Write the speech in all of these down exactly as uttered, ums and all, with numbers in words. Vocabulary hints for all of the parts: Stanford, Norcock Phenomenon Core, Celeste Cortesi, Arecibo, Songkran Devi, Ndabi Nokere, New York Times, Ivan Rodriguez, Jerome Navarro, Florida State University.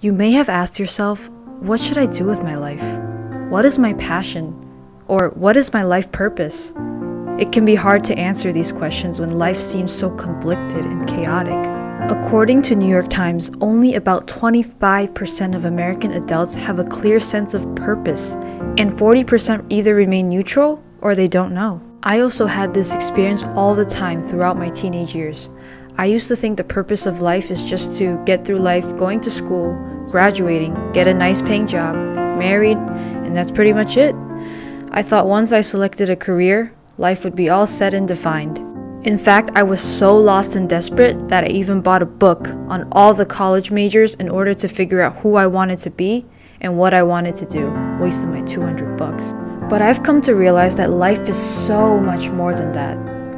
You may have asked yourself, what should I do with my life? What is my passion? Or what is my life purpose? It can be hard to answer these questions when life seems so conflicted and chaotic. According to New York Times, only about twenty-five percent of American adults have a clear sense of purpose, and forty percent either remain neutral or they don't know. I also had this experience all the time throughout my teenage years. I used to think the purpose of life is just to get through life, going to school, graduating, get a nice paying job, married, and that's pretty much it. I thought once I selected a career, life would be all set and defined. In fact, I was so lost and desperate that I even bought a book on all the college majors in order to figure out who I wanted to be and what I wanted to do, wasting my two hundred bucks. But I've come to realize that life is so much more than that.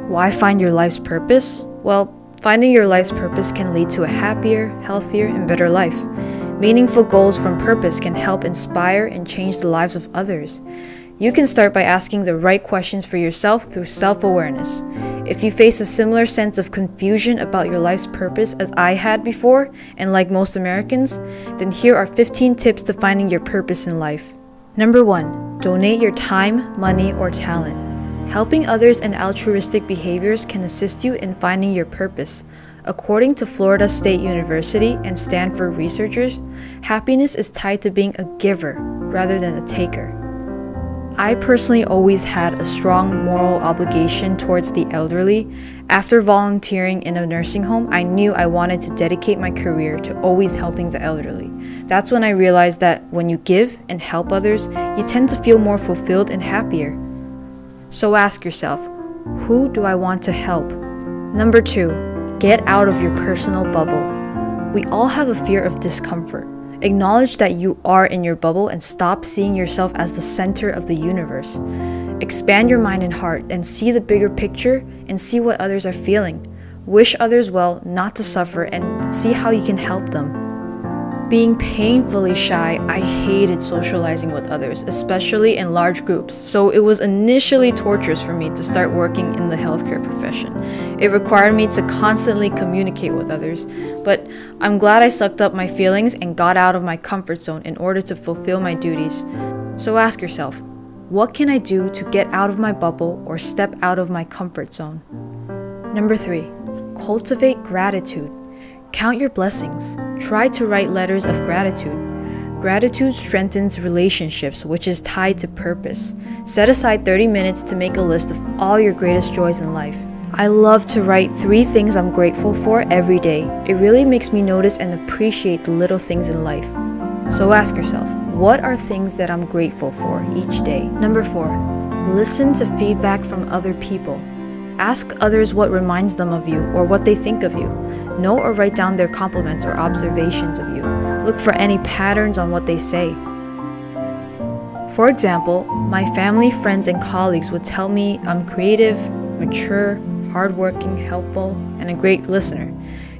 Why find your life's purpose? Well, finding your life's purpose can lead to a happier, healthier, and better life. Meaningful goals from purpose can help inspire and change the lives of others. You can start by asking the right questions for yourself through self-awareness. If you face a similar sense of confusion about your life's purpose as I had before, and like most Americans, then here are fifteen tips to finding your purpose in life. Number one, donate your time, money, or talent. Helping others and altruistic behaviors can assist you in finding your purpose. According to Florida State University and Stanford researchers, happiness is tied to being a giver rather than a taker. I personally always had a strong moral obligation towards the elderly. After volunteering in a nursing home, I knew I wanted to dedicate my career to always helping the elderly. That's when I realized that when you give and help others, you tend to feel more fulfilled and happier. So ask yourself, who do I want to help? Number two, get out of your personal bubble. We all have a fear of discomfort. Acknowledge that you are in your bubble and stop seeing yourself as the center of the universe. Expand your mind and heart and see the bigger picture and see what others are feeling. Wish others well, not to suffer, and see how you can help them. Being painfully shy, I hated socializing with others, especially in large groups, so it was initially torturous for me to start working in the healthcare profession. It required me to constantly communicate with others, but I'm glad I sucked up my feelings and got out of my comfort zone in order to fulfill my duties. So ask yourself, what can I do to get out of my bubble or step out of my comfort zone? Number three, cultivate gratitude. Count your blessings. Try to write letters of gratitude. Gratitude strengthens relationships, which is tied to purpose. Set aside thirty minutes to make a list of all your greatest joys in life. I love to write three things I'm grateful for every day. It really makes me notice and appreciate the little things in life. So ask yourself, what are things that I'm grateful for each day? Number four, listen to feedback from other people. Ask others what reminds them of you or what they think of you. Know or write down their compliments or observations of you. Look for any patterns on what they say. For example, my family, friends, and colleagues would tell me I'm creative, mature, hardworking, helpful, and a great listener.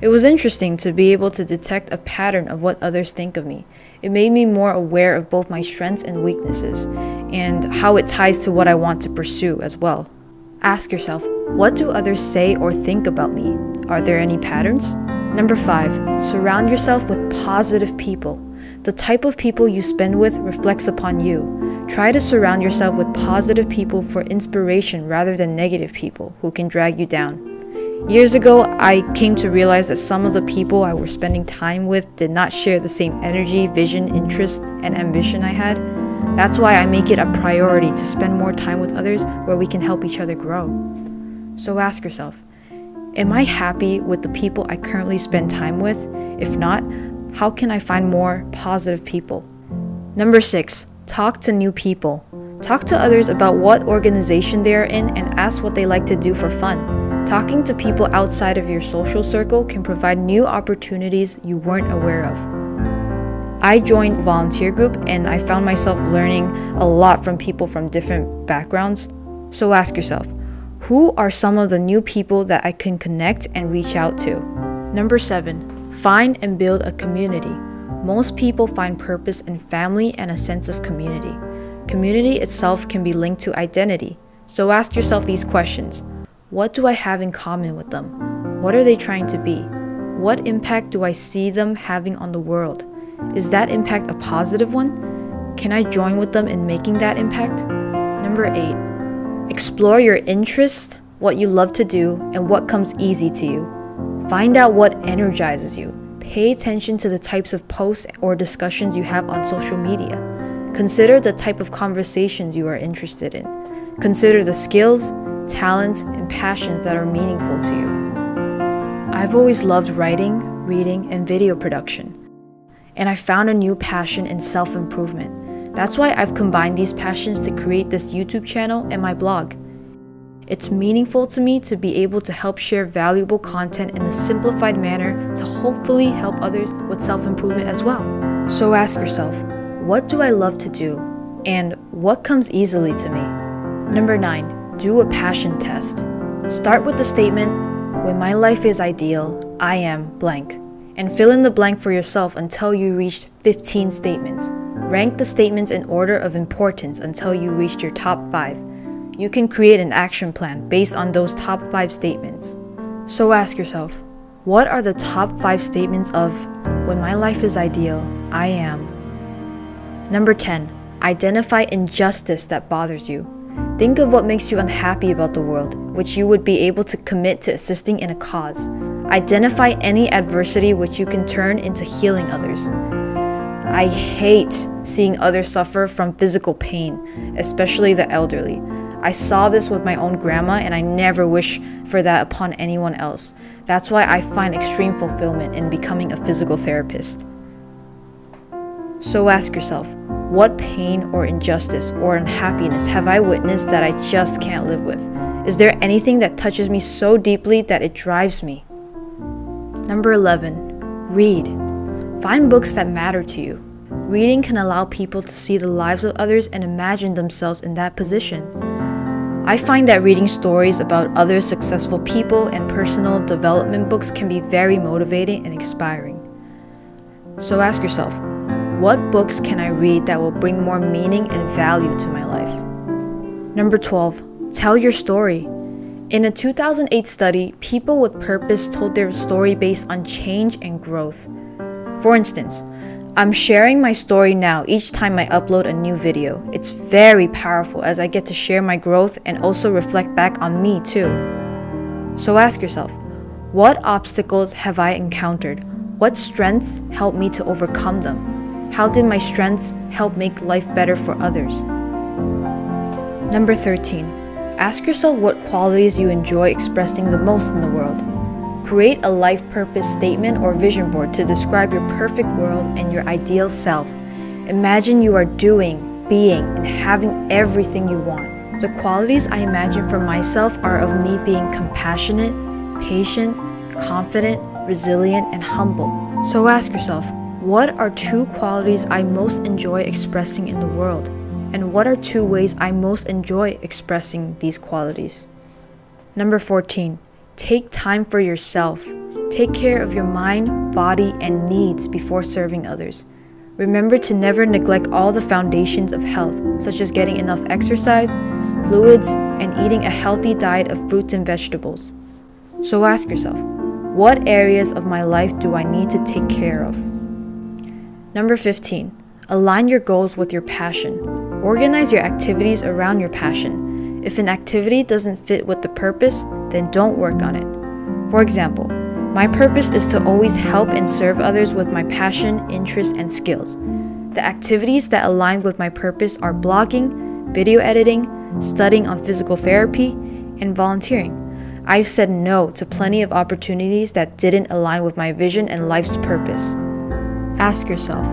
It was interesting to be able to detect a pattern of what others think of me. It made me more aware of both my strengths and weaknesses, and how it ties to what I want to pursue as well. Ask yourself, what do others say or think about me? Are there any patterns? Number five, surround yourself with positive people. The type of people you spend with reflects upon you. Try to surround yourself with positive people for inspiration rather than negative people who can drag you down. Years ago, I came to realize that some of the people I was spending time with did not share the same energy, vision, interest, and ambition I had. That's why I make it a priority to spend more time with others where we can help each other grow. So ask yourself, am I happy with the people I currently spend time with? If not, how can I find more positive people? Number six, talk to new people. Talk to others about what organization they are in and ask what they like to do for fun. Talking to people outside of your social circle can provide new opportunities you weren't aware of. I joined a volunteer group and I found myself learning a lot from people from different backgrounds. So ask yourself, who are some of the new people that I can connect and reach out to? Number seven, find and build a community. Most people find purpose in family and a sense of community. Community itself can be linked to identity. So ask yourself these questions. What do I have in common with them? What are they trying to be? What impact do I see them having on the world? Is that impact a positive one? Can I join with them in making that impact? Number eight, explore your interests, what you love to do, and what comes easy to you. Find out what energizes you. Pay attention to the types of posts or discussions you have on social media. Consider the type of conversations you are interested in. Consider the skills, talents, and passions that are meaningful to you. I've always loved writing, reading, and video production. And I found a new passion in self-improvement. That's why I've combined these passions to create this YouTube channel and my blog. It's meaningful to me to be able to help share valuable content in a simplified manner to hopefully help others with self-improvement as well. So ask yourself, what do I love to do? And what comes easily to me? Number nine, do a passion test. Start with the statement, when my life is ideal, I am blank. And fill in the blank for yourself until you reached fifteen statements. Rank the statements in order of importance until you reached your top five. You can create an action plan based on those top five statements. So ask yourself, what are the top five statements of, when my life is ideal, I am? Number ten, identify injustice that bothers you. Think of what makes you unhappy about the world, which you would be able to commit to assisting in a cause. Identify any adversity which you can turn into healing others. I hate seeing others suffer from physical pain, especially the elderly. I saw this with my own grandma and I never wish for that upon anyone else. That's why I find extreme fulfillment in becoming a physical therapist. So ask yourself, what pain or injustice or unhappiness have I witnessed that I just can't live with? Is there anything that touches me so deeply that it drives me? Number eleven, read. Find books that matter to you. Reading can allow people to see the lives of others and imagine themselves in that position. I find that reading stories about other successful people and personal development books can be very motivating and inspiring. So ask yourself, what books can I read that will bring more meaning and value to my life? Number twelve, tell your story. In a two thousand eight study, people with purpose told their story based on change and growth. For instance, I'm sharing my story now each time I upload a new video. It's very powerful as I get to share my growth and also reflect back on me too. So ask yourself, what obstacles have I encountered? What strengths helped me to overcome them? How did my strengths help make life better for others? Number thirteen. Ask yourself what qualities you enjoy expressing the most in the world. Create a life purpose statement or vision board to describe your perfect world and your ideal self. Imagine you are doing, being, and having everything you want. The qualities I imagine for myself are of me being compassionate, patient, confident, resilient, and humble. So ask yourself, what are two qualities I most enjoy expressing in the world? And what are two ways I most enjoy expressing these qualities? Number fourteen, take time for yourself. Take care of your mind, body, and needs before serving others. Remember to never neglect all the foundations of health, such as getting enough exercise, fluids, and eating a healthy diet of fruits and vegetables. So ask yourself, what areas of my life do I need to take care of? Number fifteen, align your goals with your passion. Organize your activities around your passion. If an activity doesn't fit with the purpose, then don't work on it. For example, my purpose is to always help and serve others with my passion, interests, and skills. The activities that align with my purpose are blogging, video editing, studying on physical therapy, and volunteering. I've said no to plenty of opportunities that didn't align with my vision and life's purpose. Ask yourself,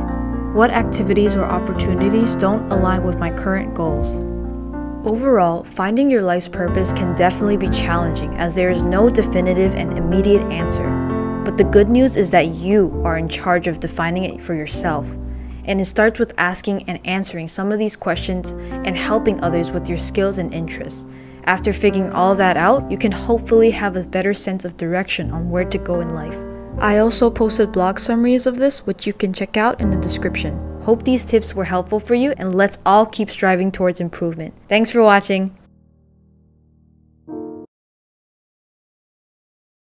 what activities or opportunities don't align with my current goals? Overall, finding your life's purpose can definitely be challenging as there is no definitive and immediate answer. But the good news is that you are in charge of defining it for yourself. And it starts with asking and answering some of these questions and helping others with your skills and interests. After figuring all that out, you can hopefully have a better sense of direction on where to go in life. I also posted blog summaries of this, which you can check out in the description. Hope these tips were helpful for you, and let's all keep striving towards improvement. Thanks for watching!